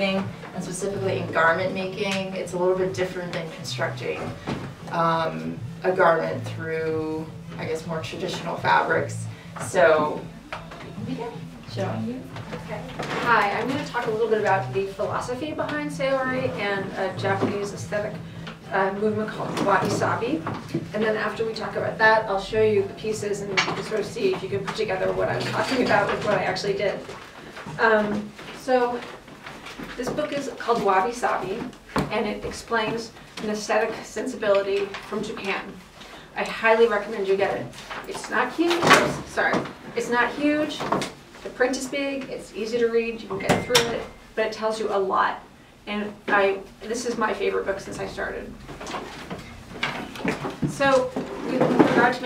And specifically in garment making, it's a little bit different than constructing a garment through, I guess, more traditional fabrics. So, showing you. Okay. Hi, I'm going to talk a little bit about the philosophy behind SAORI and a Japanese aesthetic movement called Wabi Sabi. And then after we talk about that, I'll show you the pieces and you can sort of see if you can put together what I'm talking about with what I actually did. This book is called Wabi Sabi, and it explains an aesthetic sensibility from Japan. I highly recommend you get it. It's not huge. Oops, sorry, it's not huge. The print is big. It's easy to read. You can get through it, but it tells you a lot. And this is my favorite book since I started. So, with regard to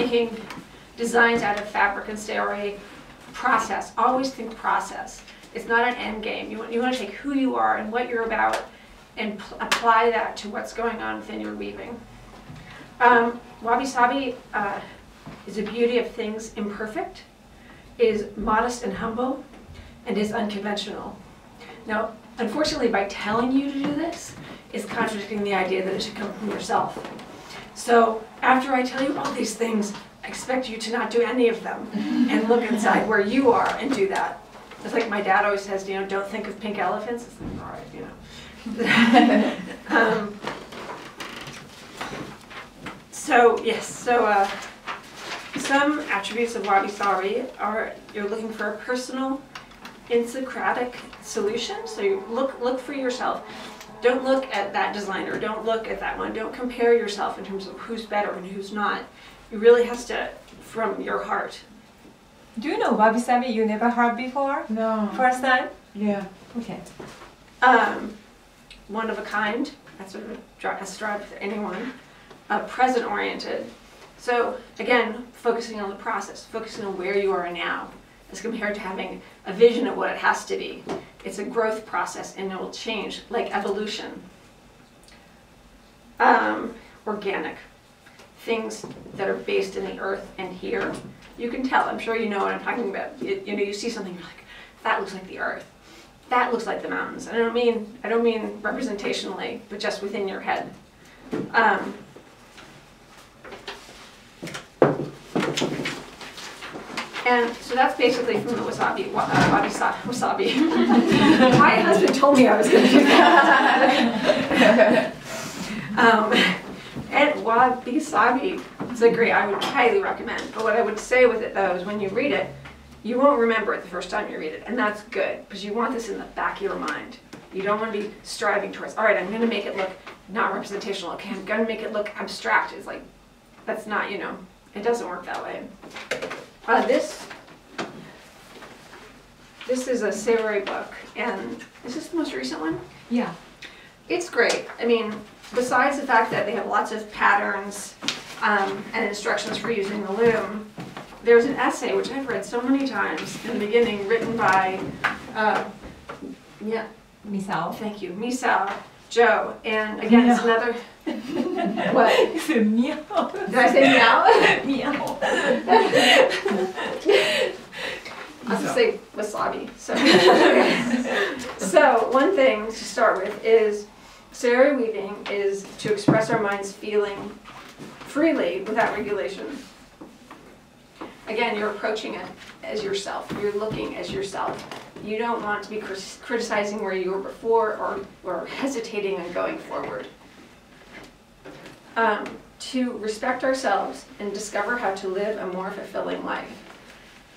making designs out of fabric and SAORI, process. Always think process. It's not an end game. You want to take who you are and what you're about and apply that to what's going on within your weaving. Wabi Sabi is a beauty of things imperfect, is modest and humble, and is unconventional. Now, unfortunately, by telling you to do this, it's contradicting the idea that it should come from yourself. So after I tell you all these things, I expect you to not do any of them and look inside where you are and do that. It's like my dad always says, you know, don't think of pink elephants. It's like, all right, you know. Some attributes of Wabi Sabi are you're looking for a personal, idiosyncratic solution. So you look for yourself. Don't look at that designer. Don't look at that one. Don't compare yourself in terms of who's better and who's not. It really has to from your heart. Do you know Wabi Sabi you never heard before? No. First time? Yeah. Okay. One of a kind. That sort of has to drive with anyone. Present oriented. So again, focusing on the process, focusing on where you are now, as compared to having a vision of what it has to be. It's a growth process, and it will change like evolution. Organic. Things that are based in the earth and here. You can tell, I'm sure you know what I'm talking about. You see something, you're like, that looks like the earth. That looks like the mountains. And I don't mean representationally, but just within your head. And so that's basically from the Wabi Sabi. My husband told me I was going to do that. And Wabi Sabi is a great, I would highly recommend. But what I would say with it though is when you read it, you won't remember it the first time you read it. And that's good, because you want this in the back of your mind. You don't want to be striving towards, all right, I'm going to make it look not representational. Okay, I'm going to make it look abstract. It's like, that's not, you know, it doesn't work that way. This is a SAORI book. And is this the most recent one? Yeah. It's great. I mean, besides the fact that they have lots of patterns and instructions for using the loom, there's an essay, which I've read so many times, in the beginning, written by Misao. Thank you, Misao, Joe, and again, meow. It's another... What? You said meow. Did I say meow? Meow. I was going to say wasabi. So one thing to start with is SAORI weaving is to express our mind's feeling freely without regulation. Again, you're approaching it as yourself. You're looking as yourself. You don't want to be criticizing where you were before or hesitating on going forward. To respect ourselves and discover how to live a more fulfilling life.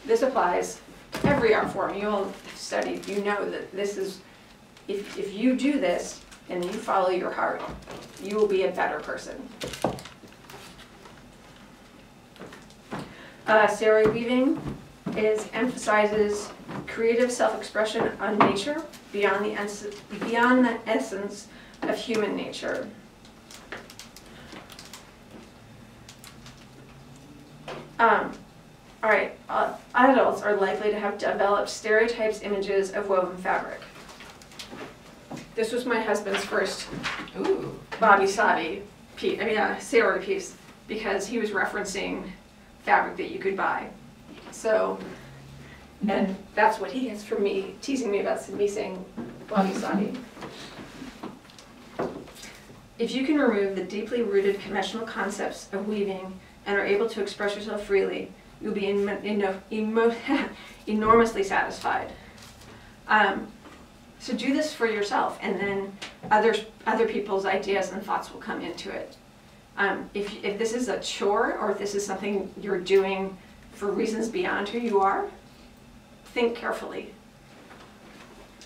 This applies to every art form. You all have studied. You know that this is, if you do this, and you follow your heart, you will be a better person. SAORI weaving emphasizes creative self-expression on nature beyond the essence of human nature. Adults are likely to have developed stereotypes images of woven fabric. This was my husband's first Wabi Sabi piece, SAORI piece, because he was referencing fabric that you could buy. So And that's what he gets from me, teasing me about me saying Wabi Sabi. If you can remove the deeply rooted conventional concepts of weaving and are able to express yourself freely, you'll be enormously satisfied. So do this for yourself, and then other people's ideas and thoughts will come into it. If this is a chore, or if this is something you're doing for reasons beyond who you are, think carefully.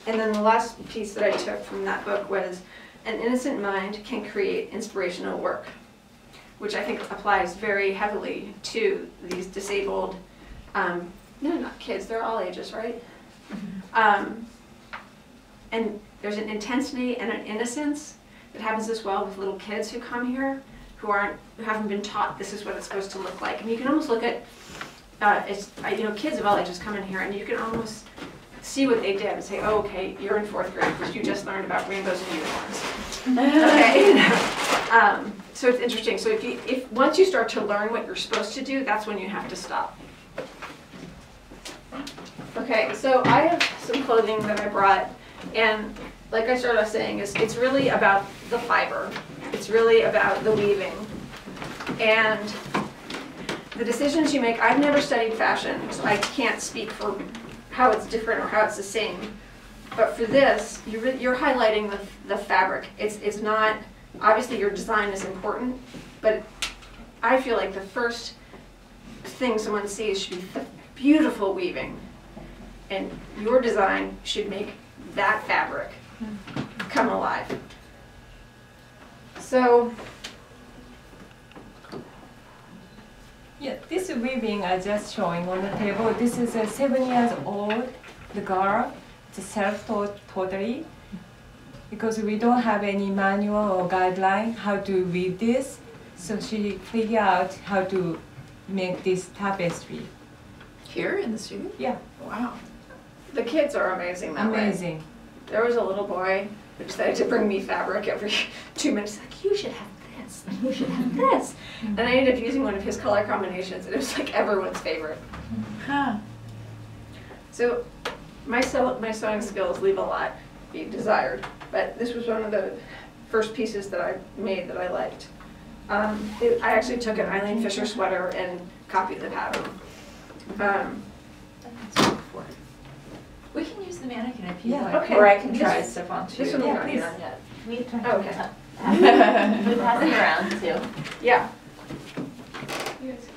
And then the last piece that I took from that book was, an innocent mind can create inspirational work, which I think applies very heavily to these disabled, no, not kids, they're all ages, right? And there's an intensity and an innocence that happens as well with little kids who come here, who haven't been taught this is what it's supposed to look like. And you can almost look at, kids of all ages come in here, and you can almost see what they did and say, oh, okay, you're in 4th grade because you just learned about rainbows and unicorns. Okay, so it's interesting. So if once you start to learn what you're supposed to do, that's when you have to stop. Okay, so I have some clothing that I brought, and like I started off saying, it's really about the fiber. It's really about the weaving. And the decisions you make, I've never studied fashion, so I can't speak for how it's different or how it's the same. But for this, you're highlighting the fabric. It's not, obviously your design is important, but I feel like the first thing someone sees should be the beautiful weaving. And your design should make that fabric come alive. So, yeah, this weaving I just showing on the table, this is a 7-year-old, the girl, it's self-taught totally, because we don't have any manual or guideline how to weave this, so she figured out how to make this tapestry. Here in the studio? Yeah. Wow. The kids are amazing that way. Amazing. There was a little boy who decided to bring me fabric every 2 minutes, like, you should have this, and you should have this. And I ended up using one of his color combinations, and it was like everyone's favorite. Huh. So my sewing skills leave a lot to be desired, but this was one of the first pieces that I made that I liked. I actually took an Eileen Fisher sweater and copied the pattern. We can use the mannequin if you like, okay. Or I can try stuff on too. This one yeah, please. On yet. We try to okay. We pass it around too. Yeah. Nice.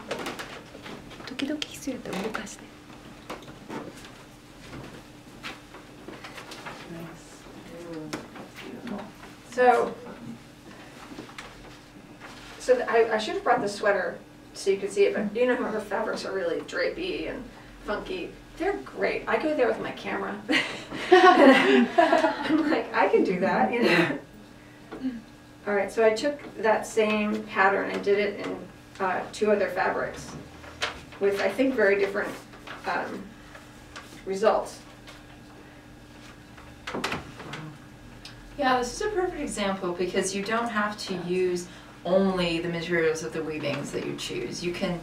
So I should have brought the sweater so you could see it, but you know how her fabrics are really drapey and funky. They're great. I go there with my camera. I'm like, I can do that, you know. All right, so I took that same pattern and did it in 2 other fabrics with, I think, very different results. Yeah, this is a perfect example because you don't have to use only the materials of the weavings that you choose. You can.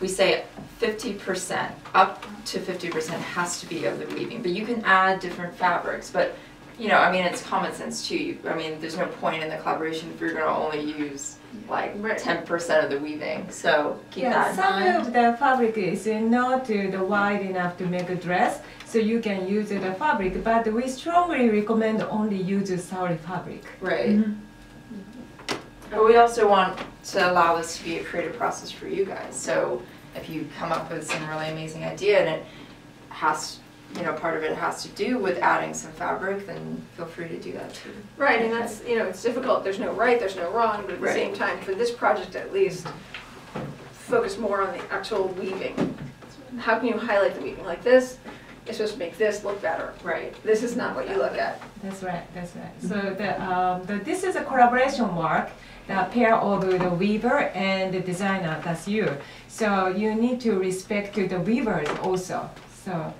We say 50%, up to 50% has to be of the weaving, but you can add different fabrics. But, you know, I mean, it's common sense too. I mean, there's no point in the collaboration if you're going to only use like 10% of the weaving. So keep that in mind. Some of the fabric is not wide enough to make a dress, so you can use the fabric. But we strongly recommend only use SAORI fabric. Right. Mm-hmm. But we also want to allow this to be a creative process for you guys. So if you come up with some really amazing idea and it has, you know, part of it has to do with adding some fabric, then feel free to do that too. Right, and that's, you know, it's difficult. There's no right, there's no wrong, but at the same time, for this project at least, focus more on the actual weaving. How can you highlight the weaving? Like this, it's supposed to make this look better. Right. This is not what you look at. That's right, that's right. So this is a collaboration work. The pair of the weaver and the designer, that's you. So you need to respect the weavers also. So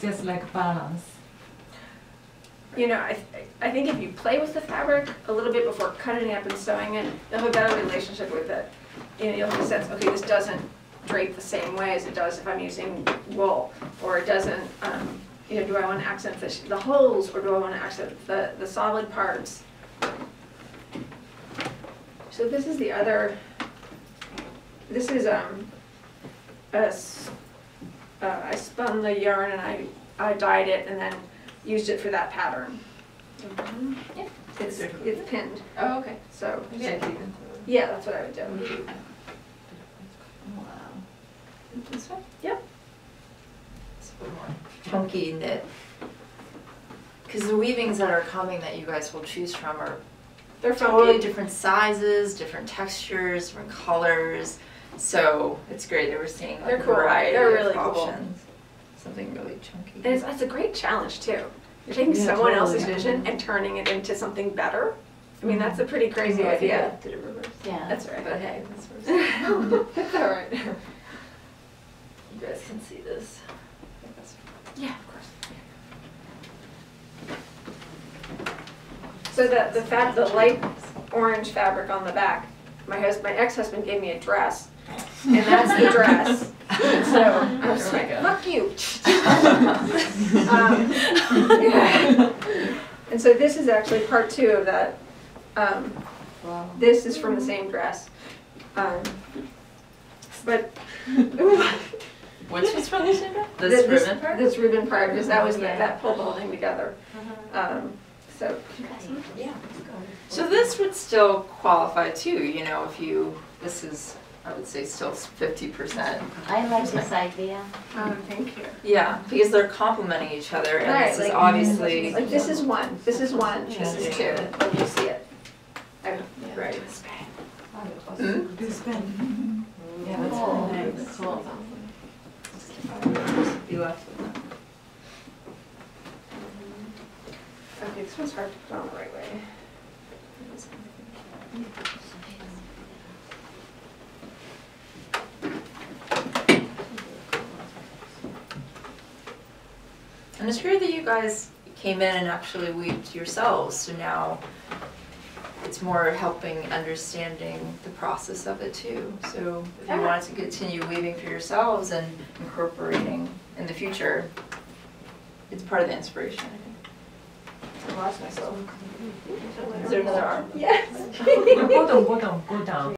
just like balance. You know, I think if you play with the fabric a little bit before cutting it up and sewing it, you'll have a better relationship with it. You know, you'll have a sense, okay, this doesn't drape the same way as it does if I'm using wool, or it doesn't, you know, do I want to accent the holes, or do I want to accent the solid parts? So this is the other, this is, I spun the yarn and I dyed it and then used it for that pattern. Mm-hmm. Yeah. It's pinned. Oh, okay. So, yeah, that's what I would do. Mm-hmm. This one? Yep. It's a bit more chunky knit. Because the weavings that are coming that you guys will choose from are totally different sizes, different textures, different colors. So it's great that we're seeing like, a variety of options. Something really chunky. And it's a great challenge too. You're taking someone else's vision and turning it into something better. I mean, that's a pretty crazy idea. Did it reverse? Yeah. That's right. But hey, that's reverse. That's all right. You guys can see this. Yeah, of course. So the light orange fabric on the back, my ex-husband gave me a dress, and that's the dress. So I was like, fuck you. Yeah. And so this is actually part two of that. Wow. This is from the same dress, but. Which was from this ribbon? This ribbon part? This ribbon part, because that was that pulled the whole thing together. So, yeah. So this would still qualify too, you know, if you, this is, I would say still 50%. I like this idea. Thank you. Yeah, because they're complementing each other, and right, this is like, obviously. Like this is one, this is two, and you see it. Right. This bend. Yeah, that's cool. That's cool. Be left with them. Okay, this one's hard to put on the right way. And it's great that you guys came in and actually weaved yourselves, so now it's more helping understanding the process of it too. So if you wanted to continue weaving for yourselves and incorporating in the future, it's part of the inspiration, I think. I lost myself. Is there another arm? Yes. Go down, go down, go down.